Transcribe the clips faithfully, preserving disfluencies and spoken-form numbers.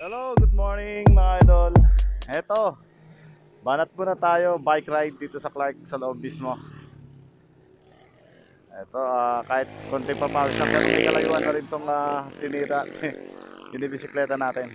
Hello, good morning mga idol. Eto, banat muna tayo, bike ride dito sa Clark, sa loob mismo. Eto, uh, kahit konting papawis na konting kalayuan na rin itong uh, tinira binibisikleta natin.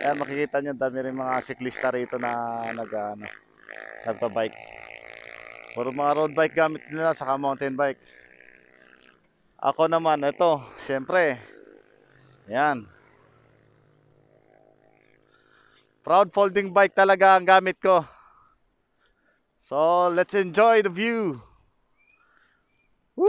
Ayan, makikita nyo, dami rin mga siklista rito na nag, uh, nagpa-bike. Puro mga road bike gamit nila, saka mountain bike. Ako naman, eto, syempre, ayan, proud folding bike talaga ang gamit ko. So, let's enjoy the view. Woo!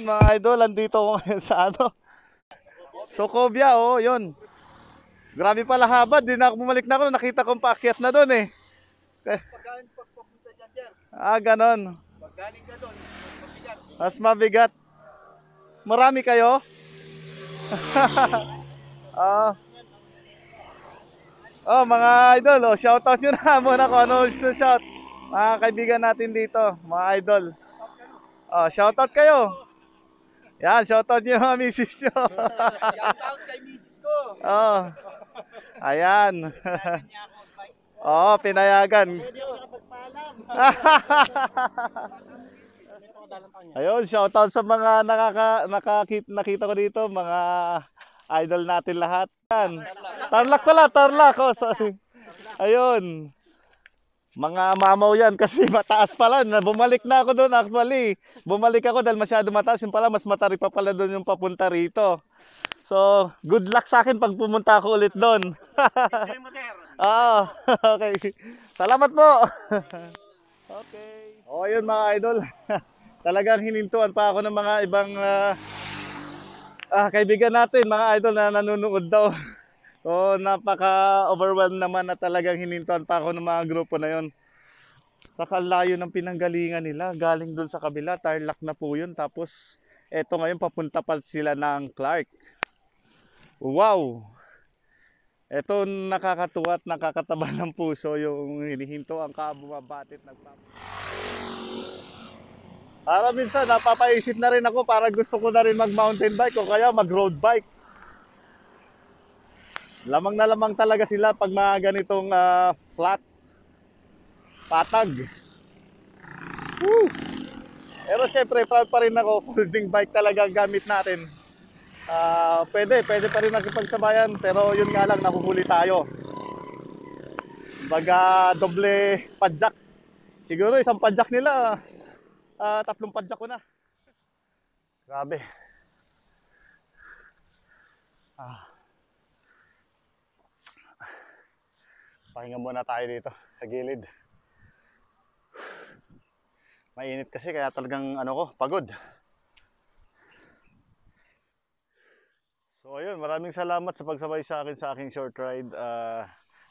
Mga idol, andito ko ngayon sa ano, Zoocobia, oh, yun. Grabe pala haba, di na bumalik na ako, nakita kong paakyat na doon eh. Mas pagkaan pagpapunta dyan, sir. Ah, ganon. Pag galing ka doon, mas mabigat. Mas mabigat. Marami kayo? Ah. Oh, mga idol, oh, shoutout nyo na muna kung ano shout. Mga kaibigan natin dito, mga idol. Oh, shoutout kayo. Yan, shoutout niyo mga misis niyo. Shoutout kay misis ko. Oo. Ayan. Oo, pinayagan. Ayun, shoutout sa mga nakaka, nakakita, nakita ko dito, mga idol natin lahat. Yan. Tarlac pala, Tarlac. Oh, sorry. Ayun. Mga mamaw yan kasi mataas pala. Bumalik na ako doon actually. Bumalik ako dahil masyado mataas. Yung pala mas matarik pa pala doon yung papunta rito. So, good luck sa akin pag pumunta ako ulit doon. Oh, okay. Salamat po. Okay. O, oh, yun mga idol. Talagang hinintuan pa ako ng mga ibang uh, ah, kaibigan natin. Mga idol na nanonood daw. So, napaka-overwhelmed naman na talagang hinintuan pa ako ng mga grupo na yun. Saka layo ng pinanggalingan nila, galing dun sa kabila, Tarlac na po yun. Tapos, eto ngayon, papunta pa sila ng Clark. Wow! Eto, nakakatuwa at nakakataba ng puso yung hinihinto ang kabumabatit. Para minsan, napapaisip na rin ako, para gusto ko na rin mag-mountain bike o kaya mag-road bike. Lamang na lamang talaga sila pag mga ganitong uh, flat patag. Woo! Pero syempre proud pa rin ako, folding bike talaga ang gamit natin. Uh, pwede, pwede pa rin nakipagsabayan, pero yun nga lang, nakuhuli tayo. Baga doble padjak. Siguro isang padjak nila, uh, tatlong padjak ko na. Grabe. Ah. Pahinga muna tayo dito sa gilid. Mainit kasi kaya talagang ano ko, pagod. So ayun, maraming salamat sa pagsabay sa akin sa aking short ride. Uh,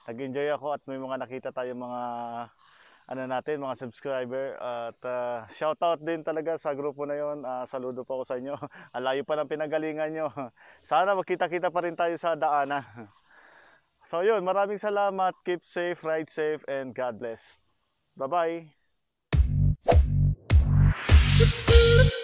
nag-enjoy ako at may mga nakita tayo mga ano natin, mga subscriber. At uh, shout out din talaga sa grupo na yon. Uh, saludo po ako sa inyo. Alayo pa ng pinagalingan nyo. Sana magkita-kita pa rin tayo sa daana. So yun, maraming salamat, keep safe, ride safe, and God bless. Bye-bye!